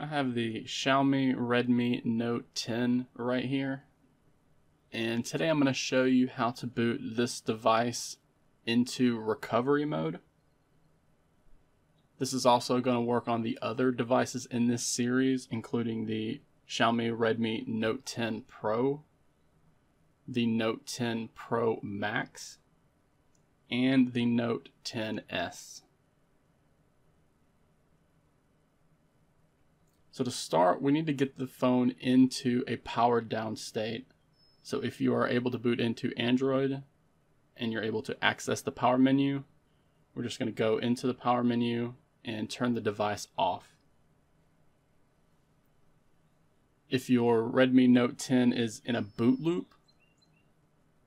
I have the Xiaomi Redmi Note 10 right here, and today I'm going to show you how to boot this device into recovery mode. This is also going to work on the other devices in this series, including the Xiaomi Redmi Note 10 Pro, the Note 10 Pro Max, and the Note 10S. So to start, we need to get the phone into a powered down state. So if you are able to boot into Android and you're able to access the power menu, we're just going to go into the power menu and turn the device off. If your Redmi Note 10 is in a boot loop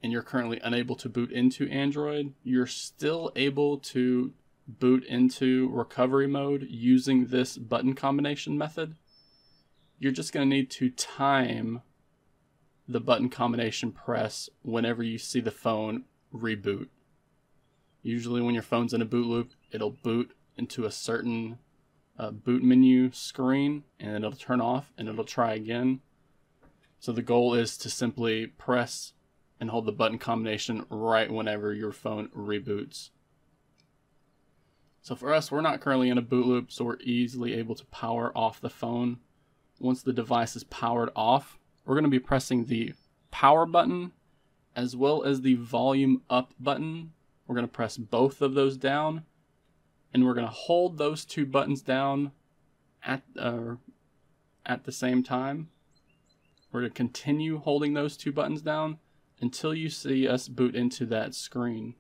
and you're currently unable to boot into Android, you're still able to boot into recovery mode using this button combination method. You're just going to need to time the button combination press whenever you see the phone reboot. Usually when your phone's in a boot loop, it'll boot into a certain boot menu screen and it'll turn off and it'll try again. So the goal is to simply press and hold the button combination right whenever your phone reboots. So for us, we're not currently in a boot loop, so we're easily able to power off the phone. Once the device is powered off, we're going to be pressing the power button as well as the volume up button. We're going to press both of those down, and we're going to hold those two buttons down at the same time. We're going to continue holding those two buttons down until you see us boot into that screen.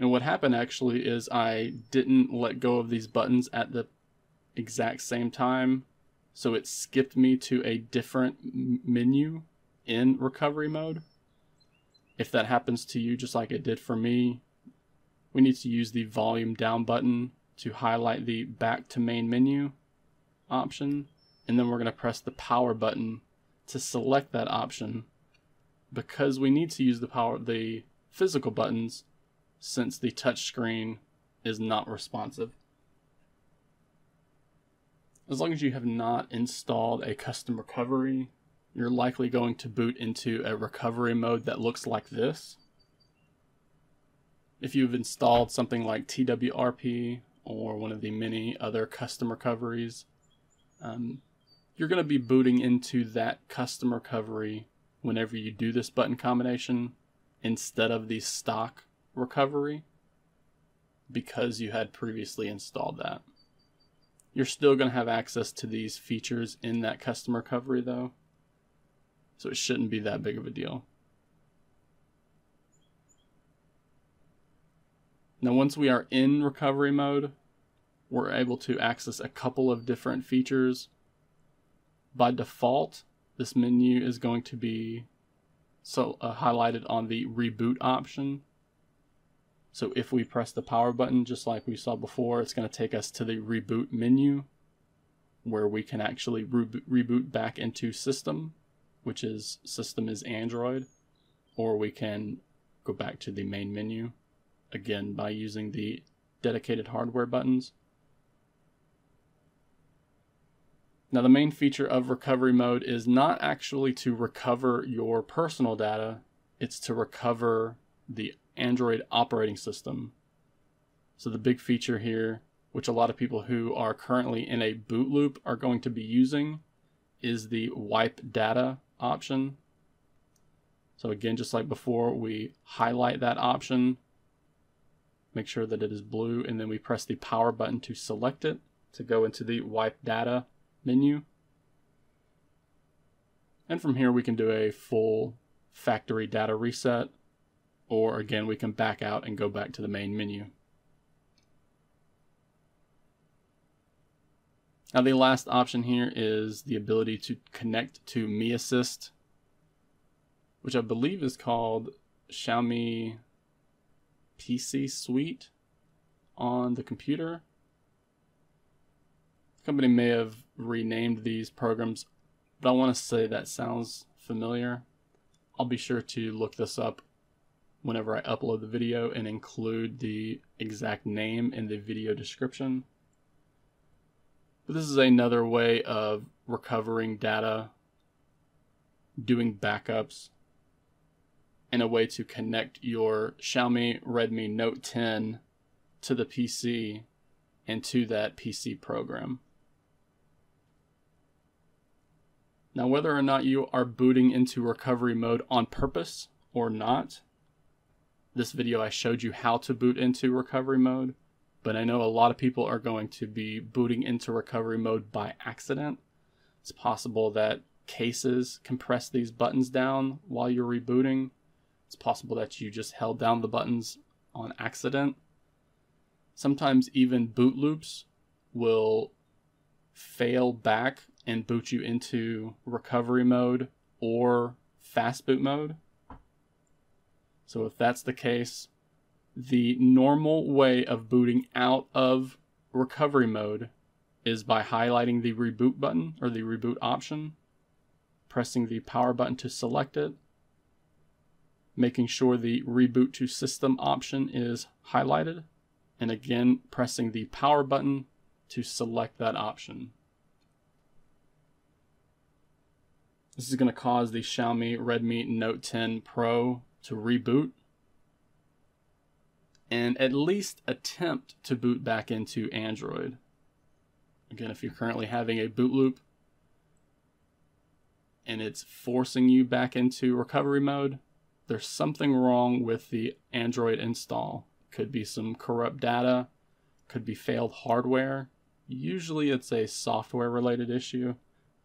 And what happened actually is I didn't let go of these buttons at the exact same time, so it skipped me to a different menu in recovery mode. If that happens to you just like it did for me, we need to use the volume down button to highlight the back to main menu option, and then we're going to press the power button to select that option, because we need to use the physical buttons since the touchscreen is not responsive. As long as you have not installed a custom recovery, you're likely going to boot into a recovery mode that looks like this. If you've installed something like TWRP or one of the many other custom recoveries, you're going to be booting into that custom recovery whenever you do this button combination instead of the stock recovery, because you had previously installed that. You're still going to have access to these features in that custom recovery though, so it shouldn't be that big of a deal. Now once we are in recovery mode, we're able to access a couple of different features. By default, this menu is going to be highlighted on the reboot option. So if we press the power button, just like we saw before, it's going to take us to the reboot menu where we can actually reboot back into system, which is system is Android, or we can go back to the main menu again by using the dedicated hardware buttons. Now the main feature of recovery mode is not actually to recover your personal data, it's to recover the Android operating system. So the big feature here, which a lot of people who are currently in a boot loop are going to be using, is the wipe data option. So again, just like before, we highlight that option, make sure that it is blue, and then we press the power button to select it to go into the wipe data menu. And from here we can do a full factory data reset, or again, we can back out and go back to the main menu. Now the last option here is the ability to connect to Mi Assist, which I believe is called Xiaomi PC Suite on the computer. The company may have renamed these programs, but I want to say that sounds familiar. I'll be sure to look this up whenever I upload the video and include the exact name in the video description. But this is another way of recovering data, doing backups, and a way to connect your Xiaomi Redmi Note 10 to the PC and to that PC program. Now, whether or not you are booting into recovery mode on purpose or not, this video I showed you how to boot into recovery mode, but I know a lot of people are going to be booting into recovery mode by accident. It's possible that cases compress these buttons down while you're rebooting. It's possible that you just held down the buttons on accident. Sometimes even boot loops will fail back and boot you into recovery mode or fast boot mode. So if that's the case, the normal way of booting out of recovery mode is by highlighting the reboot button or the reboot option, pressing the power button to select it, making sure the reboot to system option is highlighted, and again pressing the power button to select that option. This is going to cause the Xiaomi Redmi Note 10 Pro to reboot and at least attempt to boot back into Android. Again, if you're currently having a boot loop and it's forcing you back into recovery mode, there's something wrong with the Android install. Could be some corrupt data, could be failed hardware. Usually it's a software related issue,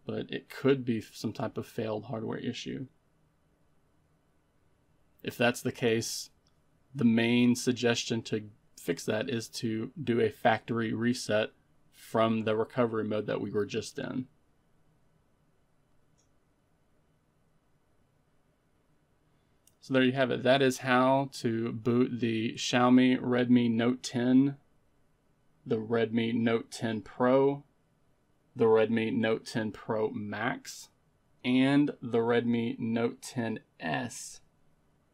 but it could be some type of failed hardware issue. If that's the case, the main suggestion to fix that is to do a factory reset from the recovery mode that we were just in. So there you have it. That is how to boot the Xiaomi Redmi Note 10, the Redmi Note 10 Pro, the Redmi Note 10 Pro Max, and the Redmi Note 10S.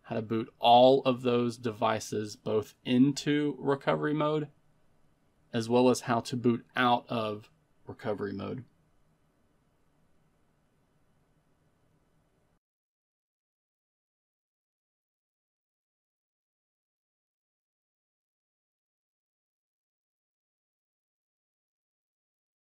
How to boot all of those devices both into recovery mode as well as how to boot out of recovery mode.